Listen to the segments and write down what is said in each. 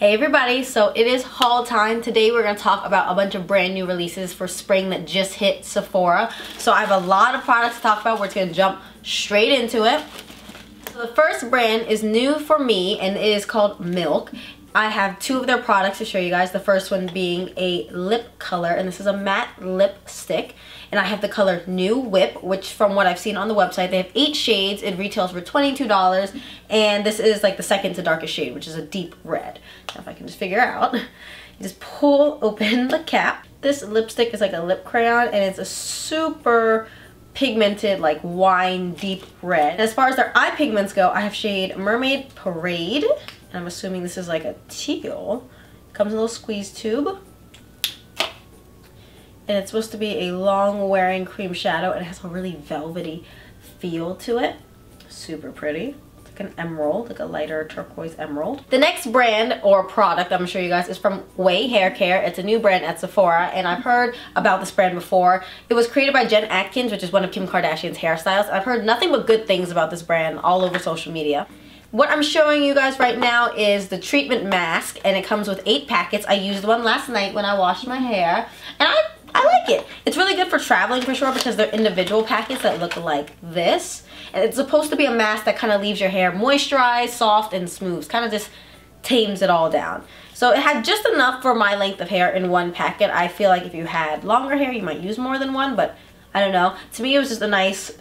Hey everybody, so it is haul time. Today we're going to talk about a bunch of brand new releases for spring that just hit Sephora. So I have a lot of products to talk about. We're just going to jump straight into it. So the first brand is new for me and it is called Milk. I have two of their products to show you guys. The first one being a lip color, and this is a matte lipstick. And I have the color New Whip, which from what I've seen on the website, they have 8 shades. It retails for $22, and this is like the second to darkest shade, which is a deep red. Now if I can just figure out, you just pull open the cap. This lipstick is like a lip crayon, and it's a super pigmented, like wine deep red. And as far as their eye pigments go, I have shade Mermaid Parade, and I'm assuming this is like a teal. Comes in a little squeeze tube. And it's supposed to be a long wearing cream shadow. It has a really velvety feel to it. Super pretty. It's like an emerald, like a lighter turquoise emerald. The next brand or product I'm gonna show you guys is from Way Haircare. It's a new brand at Sephora, and I've heard about this brand before. It was created by Jen Atkins, which is one of Kim Kardashian's hairstylists. I've heard nothing but good things about this brand all over social media. What I'm showing you guys right now is the treatment mask, and it comes with 8 packets. I used one last night when I washed my hair, and I like it. It's really good for traveling for sure because they're individual packets that look like this. And it's supposed to be a mask that kind of leaves your hair moisturized, soft, and smooth. Kind of just tames it all down. So it had just enough for my length of hair in one packet. I feel like if you had longer hair, you might use more than one, but I don't know. To me, it was just a nice,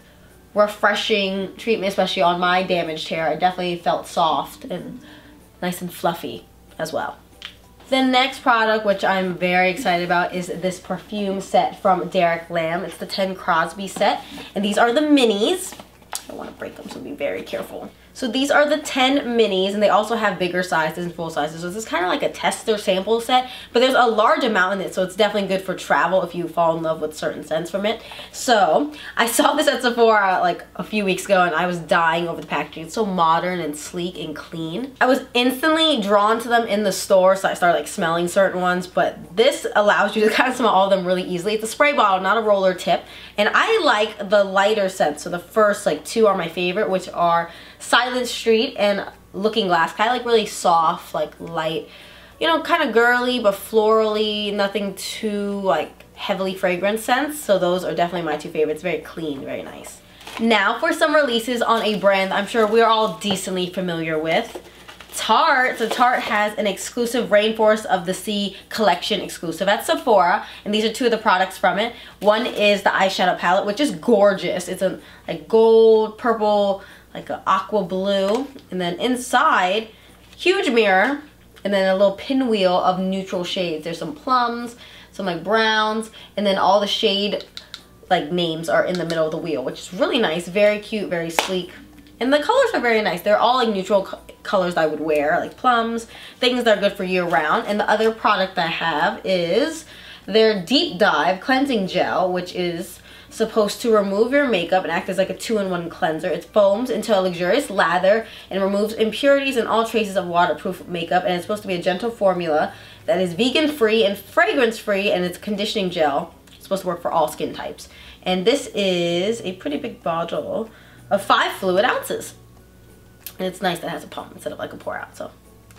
refreshing treatment, especially on my damaged hair. It definitely felt soft and nice and fluffy as well. The next product, which I'm very excited about, is this perfume set from Derek Lam. It's the 10 Crosby set, and these are the minis. I want to break them, so be very careful. So these are the 10 minis, and they also have bigger sizes and full sizes. So this is kind of like a tester sample set, but there's a large amount in it, so it's definitely good for travel if you fall in love with certain scents from it. So I saw this at Sephora like a few weeks ago, and I was dying over the packaging. It's so modern and sleek and clean. I was instantly drawn to them in the store, so I started like smelling certain ones, but this allows you to kind of smell all of them really easily. It's a spray bottle, not a roller tip, and I like the lighter scents. So the first like 2 are my favorite, which are Silent Street and Looking Glass. Kind of like really soft, like light, you know, kind of girly but florally, nothing too like heavily fragrant scents. So those are definitely my 2 favorites. Very clean, very nice. Now for some releases on a brand I'm sure we're all decently familiar with. Tarte. So Tarte has an exclusive Rainforest of the Sea collection exclusive at Sephora, and these are 2 of the products from it. One is the eyeshadow palette, which is gorgeous. It's a like gold, purple, like an aqua blue, and then inside, huge mirror, and then a little pinwheel of neutral shades. There's some plums, some like browns, and then all the shade like names are in the middle of the wheel, which is really nice, very cute, very sleek. And the colors are very nice. They're all like neutral colors I would wear, like plums, things that are good for year round. And the other product I have is their Deep Dive Cleansing Gel, which is supposed to remove your makeup and act as like a 2-in-1 cleanser. It foams into a luxurious lather and removes impurities and all traces of waterproof makeup, and it's supposed to be a gentle formula that is vegan free and fragrance free, and it's conditioning gel. It's supposed to work for all skin types. And this is a pretty big bottle of 5 fluid ounces. And it's nice that it has a pump instead of like a pour out, so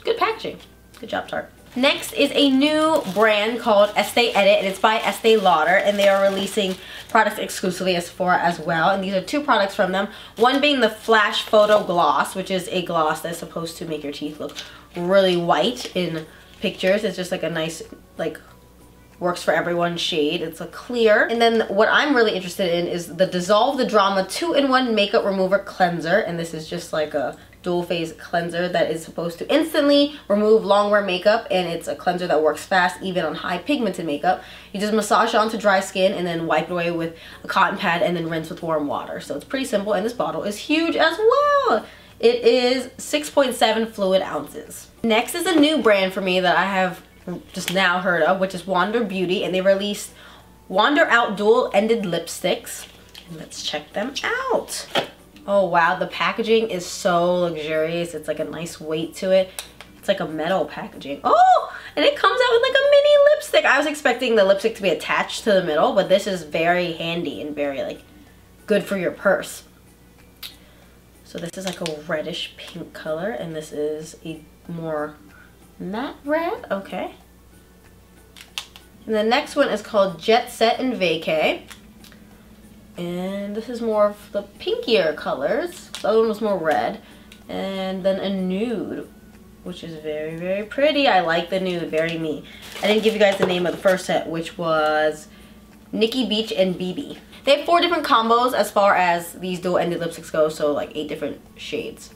good packaging. Good job, Tarte. Next is a new brand called Estée Edit, and it's by Estée Lauder, and they are releasing products exclusively at Sephora as well, and these are 2 products from them. One being the Flash Photo Gloss, which is a gloss that's supposed to make your teeth look really white in pictures. It's just like a nice, like, works for everyone shade. It's a clear. And then what I'm really interested in is the Dissolve the Drama 2-in-1 Makeup Remover Cleanser, and this is just like a dual phase cleanser that is supposed to instantly remove long wear makeup, and it's a cleanser that works fast even on high pigmented makeup. You just massage it onto dry skin and then wipe it away with a cotton pad and then rinse with warm water. So it's pretty simple, and this bottle is huge as well. It is 6.7 fluid ounces. Next is a new brand for me that I have just now heard of, which is Wander Beauty, and they released Wander Out dual ended lipsticks. And let's check them out. Oh wow, the packaging is so luxurious. It's like a nice weight to it. It's like a metal packaging. Oh, and it comes out with like a mini lipstick. I was expecting the lipstick to be attached to the middle, but this is very handy and very like good for your purse. So this is like a reddish pink color, and this is a more Not red, okay. And the next one is called Jet Set and Vacay. And this is more of the pinkier colors. The other one was more red. And then a nude, which is very, very pretty. I like the nude, very me. I didn't give you guys the name of the first set, which was Nikki Beach and BB. They have 4 different combos as far as these dual-ended lipsticks go, so like 8 different shades.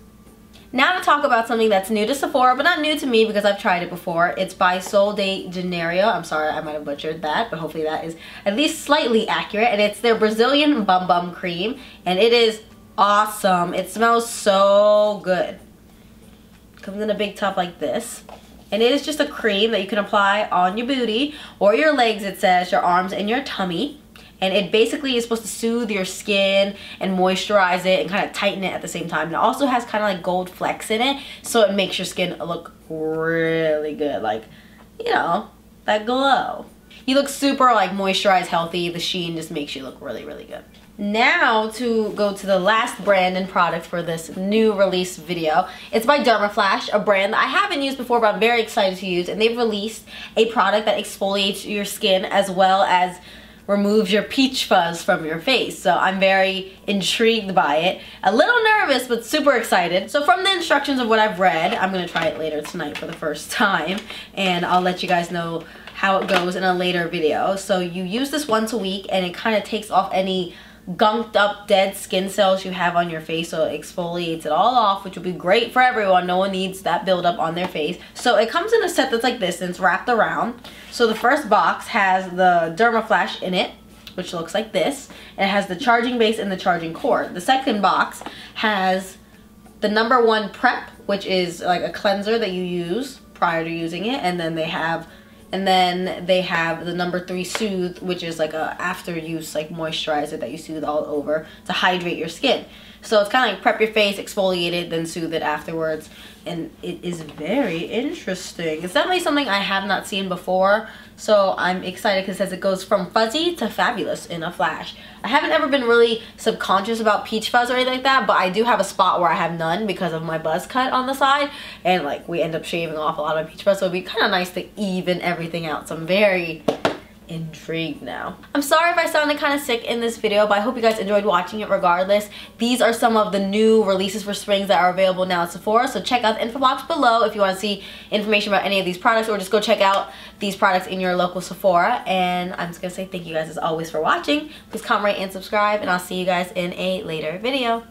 Now to talk about something that's new to Sephora, but not new to me because I've tried it before. It's by Sol de Janeiro. I'm sorry, I might have butchered that, but hopefully that is at least slightly accurate. And it's their Brazilian Bum Bum Cream, and it is awesome. It smells so good. Comes in a big tub like this. And it is just a cream that you can apply on your booty or your legs, it says, your arms and your tummy. And it basically is supposed to soothe your skin and moisturize it and kind of tighten it at the same time. And it also has kind of like gold flecks in it, so it makes your skin look really good. Like, you know, that glow. You look super like moisturized, healthy. The sheen just makes you look really, really good. Now to go to the last brand and product for this new release video. It's by Dermaflash, a brand that I haven't used before, but I'm very excited to use. And they've released a product that exfoliates your skin as well as removes your peach fuzz from your face. So I'm very intrigued by it. A little nervous, but super excited. So from the instructions of what I've read, I'm gonna try it later tonight for the first time, and I'll let you guys know how it goes in a later video. So you use this once a week, and it kind of takes off any gunked up dead skin cells you have on your face, so it exfoliates it all off, which will be great for everyone. No one needs that buildup on their face. So it comes in a set that's like this, and it's wrapped around. So the first box has the Dermaflash in it, which looks like this, and it has the charging base and the charging cord. The second box has the number one prep, which is like a cleanser that you use prior to using it, and then they have the number 3 soothe, which is like a after use like moisturizer that you soothe all over to hydrate your skin. So it's kind of like prep your face, exfoliate it, then soothe it afterwards. And it is very interesting. It's definitely something I have not seen before. So I'm excited because it says it goes from fuzzy to fabulous in a flash. I haven't ever been really subconscious about peach fuzz or anything like that, but I do have a spot where I have none because of my buzz cut on the side. And like we end up shaving off a lot of peach fuzz, so it'd be kind of nice to even everything out. So I'm very intrigued now. I'm sorry if I sounded kind of sick in this video, but I hope you guys enjoyed watching it regardless. These are some of the new releases for springs that are available now at Sephora, so check out the info box below if you want to see information about any of these products, or just go check out these products in your local Sephora. And I'm just gonna say thank you guys as always for watching. Please comment, rate, and subscribe, and I'll see you guys in a later video.